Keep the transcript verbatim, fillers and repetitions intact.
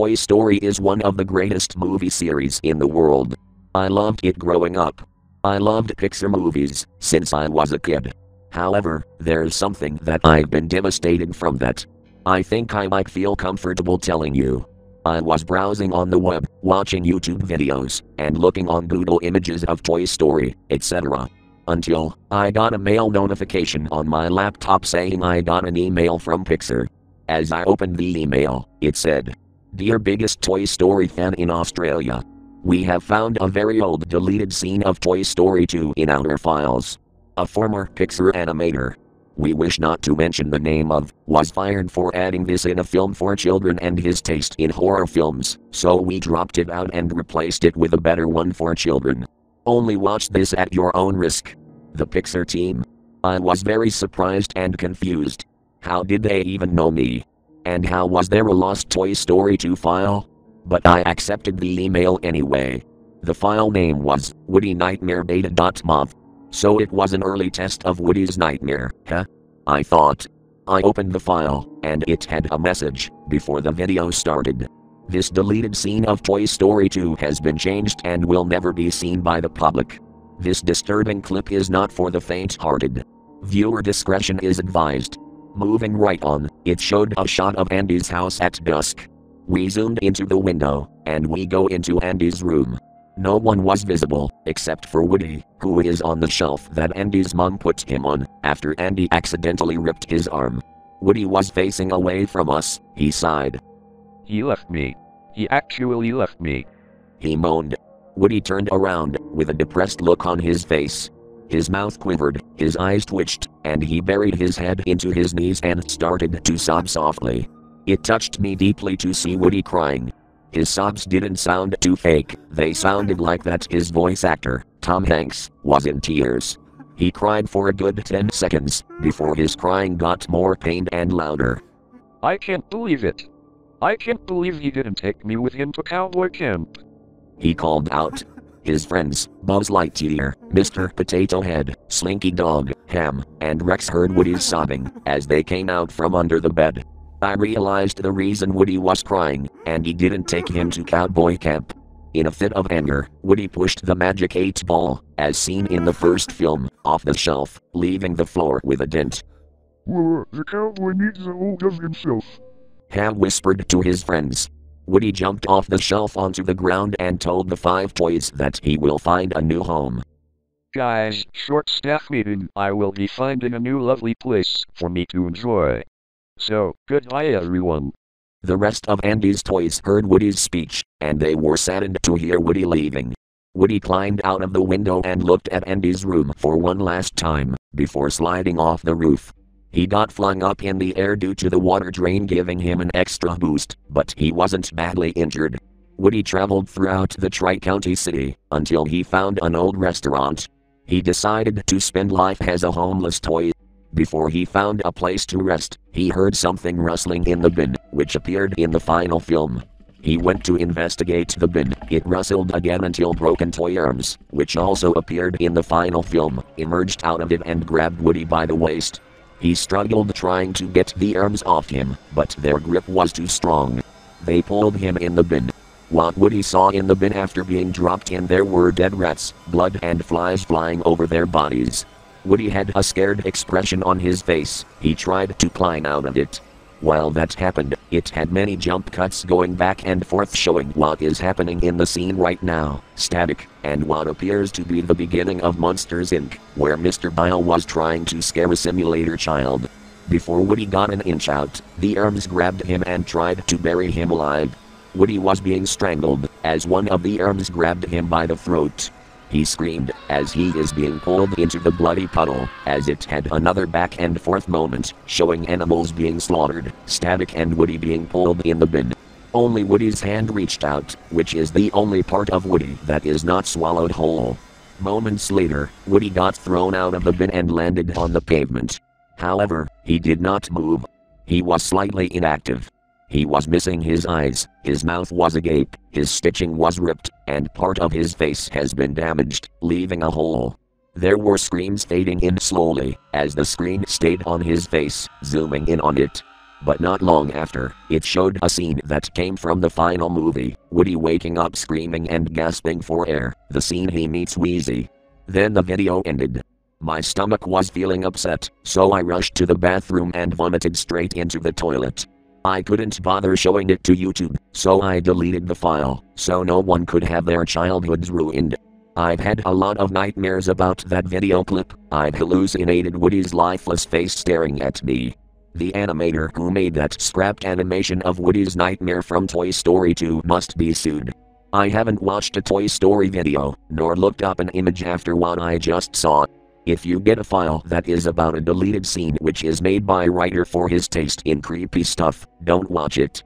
Toy Story is one of the greatest movie series in the world. I loved it growing up. I loved Pixar movies since I was a kid. However, there's something that I've been devastated from that I think I might feel comfortable telling you. I was browsing on the web, watching YouTube videos, and looking on Google images of Toy Story, et cetera, until I got a mail notification on my laptop saying I got an email from Pixar. As I opened the email, it said, "Dear biggest Toy Story fan in Australia, we have found a very old deleted scene of Toy Story two in our files. A former Pixar animator, we wish not to mention the name of, was fired for adding this in a film for children and his taste in horror films, so we dropped it out and replaced it with a better one for children. Only watch this at your own risk." The Pixar team? I was very surprised and confused. How did they even know me? And how was there a lost Toy Story two file? But I accepted the email anyway. The file name was Woody Nightmare Beta.mov. So it was an early test of Woody's nightmare, huh? I thought. I opened the file, and it had a message, before the video started. "This deleted scene of Toy Story two has been changed and will never be seen by the public. This disturbing clip is not for the faint-hearted. Viewer discretion is advised." Moving right on, it showed a shot of Andy's house at dusk. We zoomed into the window, and we go into Andy's room. No one was visible, except for Woody, who is on the shelf that Andy's mom put him on, after Andy accidentally ripped his arm. Woody was facing away from us. He sighed. "He left me. He actually left me," he moaned. Woody turned around, with a depressed look on his face. His mouth quivered, his eyes twitched, and he buried his head into his knees and started to sob softly. It touched me deeply to see Woody crying. His sobs didn't sound too fake, they sounded like that his voice actor, Tom Hanks, was in tears. He cried for a good ten seconds, before his crying got more pained and louder. "I can't believe it. I can't believe he didn't take me with him to cowboy camp," he called out. His friends, Buzz Lightyear, Mister Potato Head, Slinky Dog, Ham, and Rex heard Woody's sobbing, as they came out from under the bed. I realized the reason Woody was crying, and he didn't take him to cowboy camp. In a fit of anger, Woody pushed the Magic eight Ball, as seen in the first film, off the shelf, leaving the floor with a dent. "Well, the cowboy needs a hold of himself," Ham whispered to his friends. Woody jumped off the shelf onto the ground and told the five toys that he will find a new home. "Guys, short staff meeting, I will be finding a new lovely place for me to enjoy. So, goodbye everyone." The rest of Andy's toys heard Woody's speech, and they were saddened to hear Woody leaving. Woody climbed out of the window and looked at Andy's room for one last time, before sliding off the roof. He got flung up in the air due to the water drain giving him an extra boost, but he wasn't badly injured. Woody traveled throughout the Tri-County City, until he found an old restaurant. He decided to spend life as a homeless toy. Before he found a place to rest, he heard something rustling in the bin, which appeared in the final film. He went to investigate the bin, it rustled again until broken toy arms, which also appeared in the final film, emerged out of it and grabbed Woody by the waist. He struggled trying to get the arms off him, but their grip was too strong. They pulled him in the bin. What Woody saw in the bin after being dropped in there were dead rats, blood and flies flying over their bodies. Woody had a scared expression on his face, he tried to climb out of it. While that happened, it had many jump cuts going back and forth showing what is happening in the scene right now, static, and what appears to be the beginning of Monsters Incorporated, where Mister Bile was trying to scare a simulator child. Before Woody got an inch out, the arms grabbed him and tried to bury him alive. Woody was being strangled, as one of the arms grabbed him by the throat. He screamed, as he is being pulled into the bloody puddle, as it had another back and forth moment, showing animals being slaughtered, static and Woody being pulled in the bin. Only Woody's hand reached out, which is the only part of Woody that is not swallowed whole. Moments later, Woody got thrown out of the bin and landed on the pavement. However, he did not move. He was slightly inactive. He was missing his eyes, his mouth was agape, his stitching was ripped, and part of his face has been damaged, leaving a hole. There were screams fading in slowly, as the screen stayed on his face, zooming in on it. But not long after, it showed a scene that came from the final movie, Woody waking up screaming and gasping for air, the scene he meets Wheezy. Then the video ended. My stomach was feeling upset, so I rushed to the bathroom and vomited straight into the toilet. I couldn't bother showing it to YouTube, so I deleted the file, so no one could have their childhoods ruined. I've had a lot of nightmares about that video clip. I've hallucinated Woody's lifeless face staring at me. The animator who made that scrapped animation of Woody's nightmare from Toy Story two must be sued. I haven't watched a Toy Story video, nor looked up an image after what I just saw. If you get a file that is about a deleted scene which is made by a writer for his taste in creepy stuff, don't watch it.